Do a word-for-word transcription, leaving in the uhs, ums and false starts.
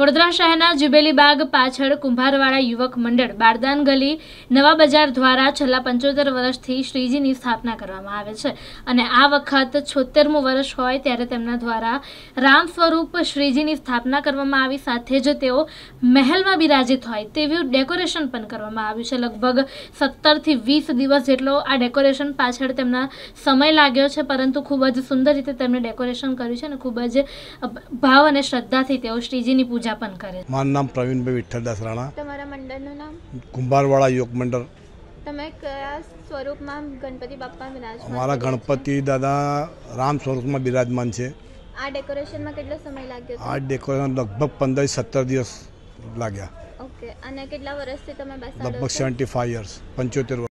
વડોદરા શહેરના જુબેલીબાગ પાછળ કુંભારવાડા યુવક મંડળ બારદાન ગલી નવા બજાર દ્વારા છેલ્લા પંચોતેર વર્ષથી શ્રીજીની સ્થાપના કરવામાં આવે છે અને આ વખત છોતેરમું વર્ષ હોય ત્યારે તેમના દ્વારા રામ સ્વરૂપ શ્રીજીની સ્થાપના કરવામાં આવી, સાથે જ તેઓ મહેલમાં બિરાજિત હોય તેવું ડેકોરેશન પણ કરવામાં આવ્યું છે। લગભગ સત્તરથી વીસ દિવસ જેટલો આ ડેકોરેશન પાછળ તેમના સમય લાગ્યો છે, પરંતુ ખૂબ જ સુંદર રીતે તેમણે ડેકોરેશન કર્યું છે અને ખૂબ જ ભાવ અને શ્રદ્ધાથી તેઓ શ્રીજીની પૂજા जापन करे। मान नाम प्रवीण भाई विठ्ठलदास राणा। तुम्हारा मंडल नो नाम कुंभारवाड़ा योग मंडल। તમે કયા સ્વરૂપમાં ગણપતિ બાપ્પા બિરાજમાન? અમારા ગણપતિ દાદા રામ સ્વરૂપમાં બિરાજમાન છે। આ ડેકોરેશનમાં કેટલો સમય લાગ્યો? આ ડેકોરેશન લગભગ પંદર સત્તર દિવસ લાગ્યા। ઓકે, અને કેટલા વર્ષથી તમે બેસાડો? લગભગ પંચોતેર વર્ષ।